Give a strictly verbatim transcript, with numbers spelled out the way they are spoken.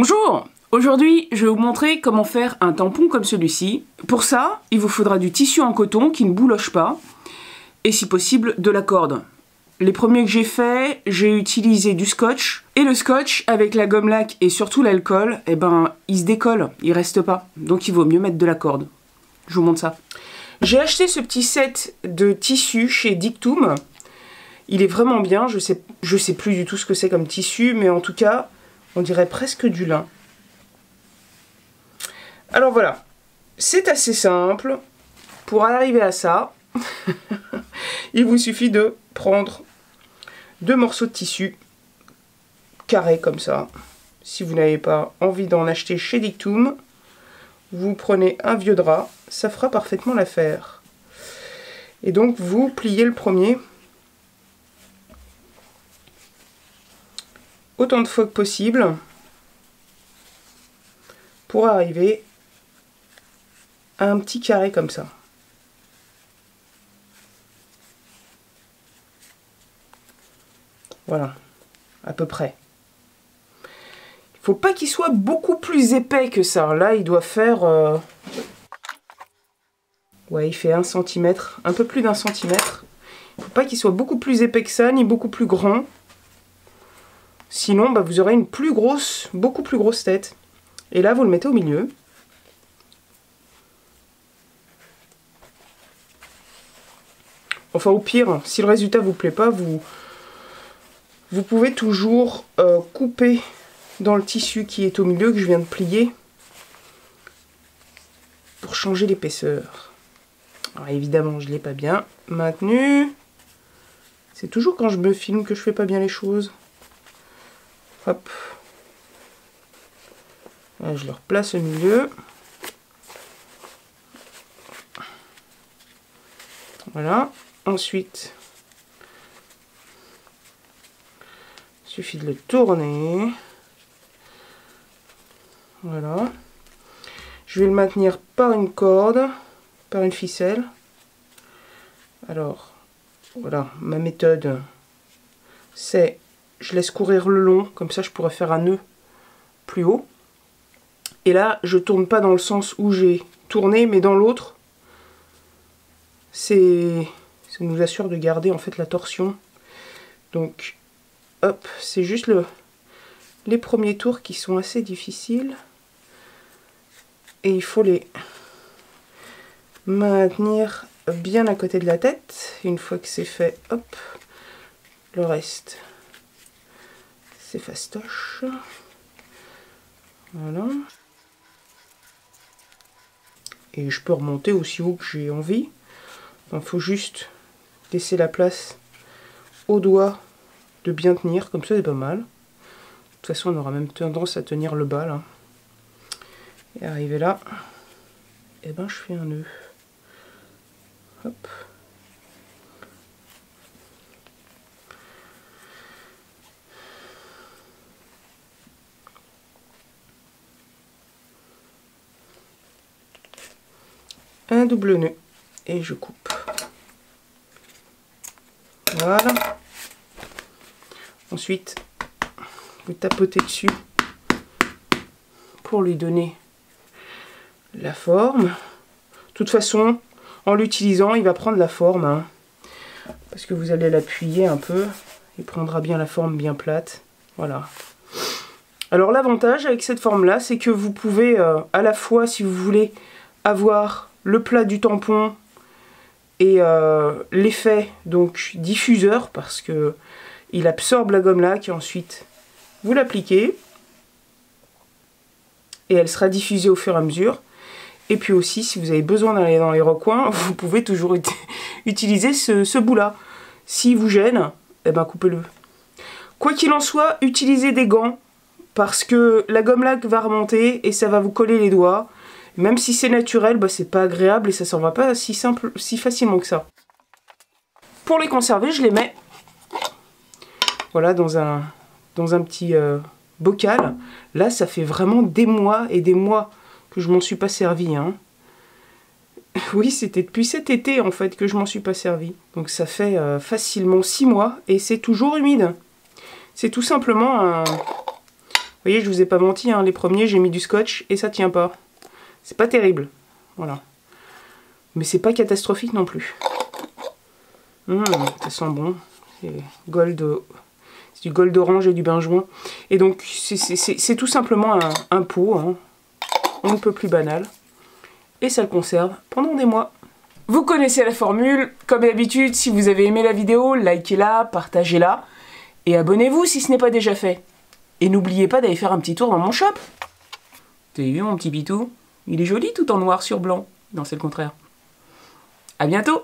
Bonjour! Aujourd'hui, je vais vous montrer comment faire un tampon comme celui-ci. Pour ça, il vous faudra du tissu en coton qui ne bouloche pas et si possible de la corde. Les premiers que j'ai faits, j'ai utilisé du scotch. Et le scotch, avec la gomme laque et surtout l'alcool, eh ben, il se décolle, il reste pas. Donc il vaut mieux mettre de la corde. Je vous montre ça. J'ai acheté ce petit set de tissu chez Dictum. Il est vraiment bien, je sais, je sais plus du tout ce que c'est comme tissu, mais en tout cas, on dirait presque du lin. Alors voilà, c'est assez simple. Pour arriver à ça, il vous suffit de prendre deux morceaux de tissu carrés comme ça. Si vous n'avez pas envie d'en acheter chez Dictum, vous prenez un vieux drap, ça fera parfaitement l'affaire. Et donc vous pliez le premier autant de fois que possible pour arriver à un petit carré comme ça. Voilà, à peu près. Il ne faut pas qu'il soit beaucoup plus épais que ça. Là, il doit faire... Euh... Ouais, il fait un centimètre, un peu plus d'un centimètre. Il ne faut pas qu'il soit beaucoup plus épais que ça, ni beaucoup plus grand. Sinon, bah, vous aurez une plus grosse, beaucoup plus grosse tête. Et là, vous le mettez au milieu. Enfin, au pire, si le résultat ne vous plaît pas, vous... Vous pouvez toujours euh, couper dans le tissu qui est au milieu, que je viens de plier, pour changer l'épaisseur. Alors évidemment, je ne l'ai pas bien maintenu. C'est toujours quand je me filme que je fais pas bien les choses. Hop. Là, je le replace au milieu. Voilà. Ensuite... Il suffit de le tourner. Voilà. Je vais le maintenir par une corde, par une ficelle. Alors, voilà, ma méthode, c'est je laisse courir le long, comme ça je pourrais faire un nœud plus haut. Et là, je tourne pas dans le sens où j'ai tourné, mais dans l'autre. C'est, ça nous assure de garder en fait la torsion. Donc, hop, c'est juste le, les premiers tours qui sont assez difficiles. Et il faut les maintenir bien à côté de la tête. Une fois que c'est fait, hop, le reste, c'est fastoche. Voilà. Et je peux remonter aussi haut que j'ai envie. Il faut juste laisser la place au doigt. De bien tenir, comme ça c'est pas mal. De toute façon, on aura même tendance à tenir le bas là. Et arrivé là, et eh ben je fais un nœud. Hop. Un double nœud et je coupe. Voilà. Ensuite, vous tapotez dessus pour lui donner la forme. De toute façon, en l'utilisant, il va prendre la forme. Hein, parce que vous allez l'appuyer un peu. Il prendra bien la forme bien plate. Voilà. Alors l'avantage avec cette forme-là, c'est que vous pouvez euh, à la fois, si vous voulez, avoir le plat du tampon et euh, l'effet donc diffuseur, parce que il absorbe la gomme laque et ensuite vous l'appliquez et elle sera diffusée au fur et à mesure. Et puis aussi, si vous avez besoin d'aller dans les recoins, vous pouvez toujours ut utiliser ce, ce bout là. S'il vous gêne, eh ben coupez-le. Quoi qu'il en soit, utilisez des gants parce que la gomme laque va remonter et ça va vous coller les doigts. Même si c'est naturel, bah, c'est pas agréable et ça s'en va pas si, simple, si facilement que ça. Pour les conserver, je les mets voilà, dans un, dans un petit euh, bocal. Là, ça fait vraiment des mois et des mois que je m'en suis pas servi. Hein. Oui, c'était depuis cet été, en fait, que je m'en suis pas servi. Donc ça fait euh, facilement six mois et c'est toujours humide. C'est tout simplement un, voyez, je vous ai pas menti, hein, les premiers, j'ai mis du scotch et ça tient pas. C'est pas terrible, voilà. Mais c'est pas catastrophique non plus. Mmh, ça sent bon. C'est gold, du gold orange et du benjoin. Et donc, c'est tout simplement un, un pot, hein, un peu plus banal. Et ça le conserve pendant des mois. Vous connaissez la formule. Comme d'habitude, si vous avez aimé la vidéo, likez-la, partagez-la. Et abonnez-vous si ce n'est pas déjà fait. Et n'oubliez pas d'aller faire un petit tour dans mon shop. T'as vu mon petit pitou? Il est joli tout en noir sur blanc. Non, c'est le contraire. À bientôt!